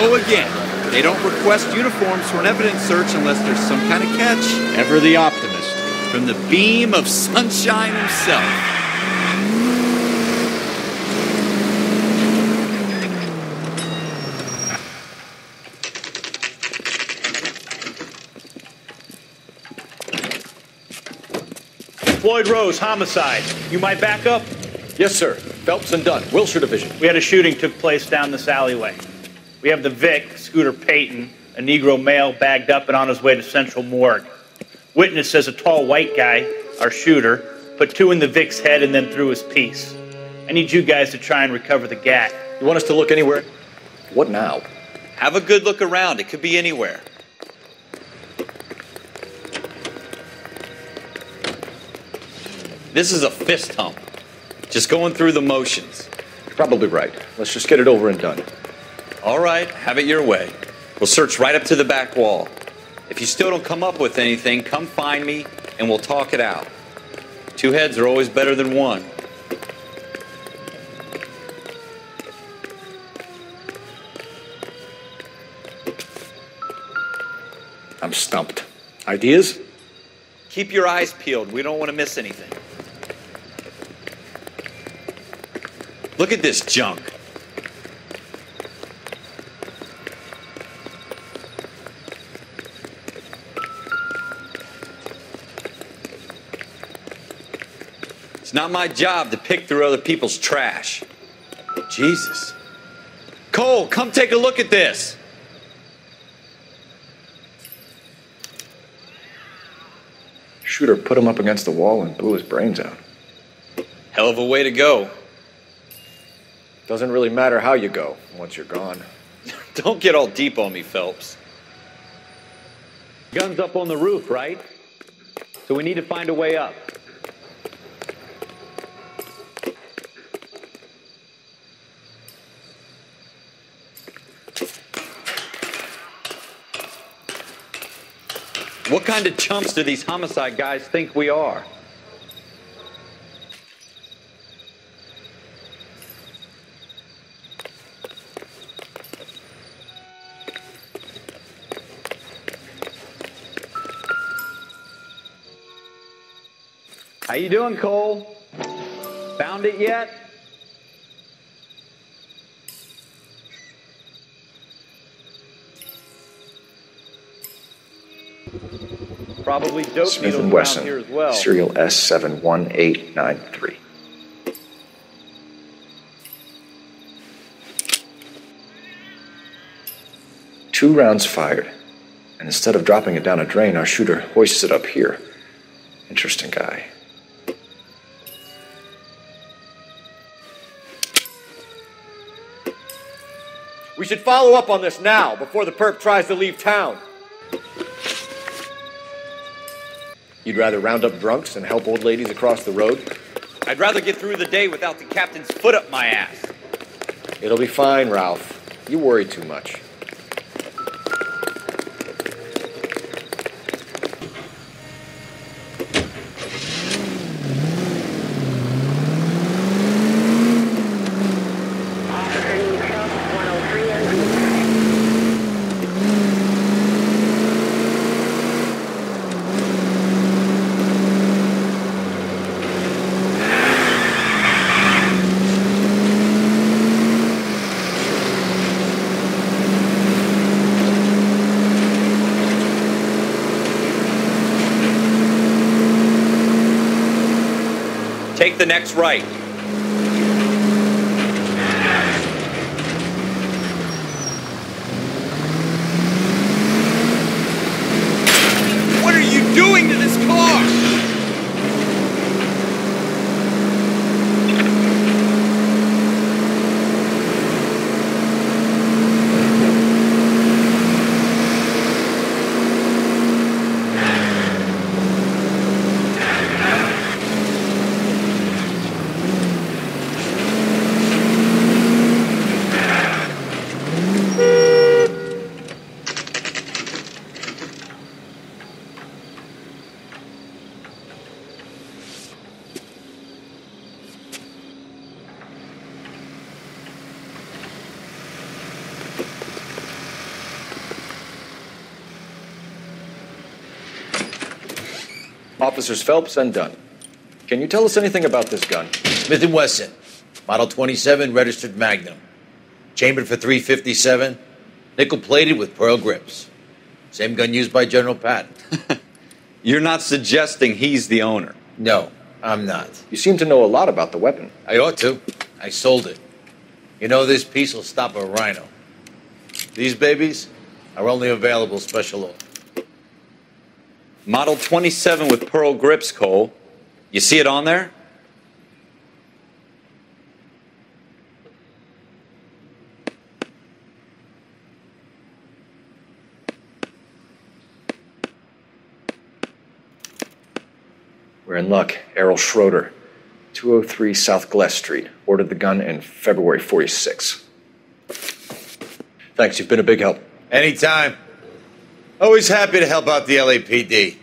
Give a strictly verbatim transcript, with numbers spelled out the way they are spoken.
go again. They don't request uniforms for an evidence search unless there's some kind of catch. Ever the optimist. From the beam of sunshine himself. Floyd Rose, homicide. You might back up? Yes, sir. Phelps and Dunn, Wilshire Division. We had a shooting took place down this alleyway. We have the Vic, Scooter Payton, a Negro male bagged up and on his way to Central Morgue. Witness says a tall white guy, our shooter, put two in the Vic's head and then threw his piece. I need you guys to try and recover the gat. You want us to look anywhere? What now? Have a good look around. It could be anywhere. This is a fist hump. Just going through the motions. You're probably right. Let's just get it over and done. All right, have it your way. We'll search right up to the back wall. If you still don't come up with anything, come find me and we'll talk it out. Two heads are always better than one. I'm stumped. Ideas? Keep your eyes peeled. We don't want to miss anything. Look at this junk. It's not my job to pick through other people's trash. Jesus. Cole, come take a look at this. Shooter put him up against the wall and blew his brains out. Hell of a way to go. Doesn't really matter how you go once you're gone. Don't get all deep on me, Phelps. Gun's up on the roof, right? So we need to find a way up. What kind of chumps do these homicide guys think we are? How you doing, Cole? Found it yet? Probably dope Smith and Wesson, here as well. Serial S seven one eight nine three. Two rounds fired, and instead of dropping it down a drain, our shooter hoists it up here. Interesting guy. We should follow up on this now, before the perp tries to leave town. You'd rather round up drunks and help old ladies across the road? I'd rather get through the day without the captain's foot up my ass. It'll be fine, Ralph. You worry too much. Take the next right. What are you doing to this car? Officers Phelps and Dunn, can you tell us anything about this gun? Smith and Wesson, model twenty-seven, registered Magnum. Chambered for three fifty-seven, nickel-plated with pearl grips. Same gun used by General Patton. You're not suggesting he's the owner? No, I'm not. You seem to know a lot about the weapon. I ought to. I sold it. You know, this piece will stop a rhino. These babies are only available special order. Model twenty-seven with pearl grips, Cole. You see it on there? We're in luck. Errol Schroeder, two oh three South Gless Street, ordered the gun in February forty-six. Thanks, you've been a big help. Anytime. Always happy to help out the L A P D.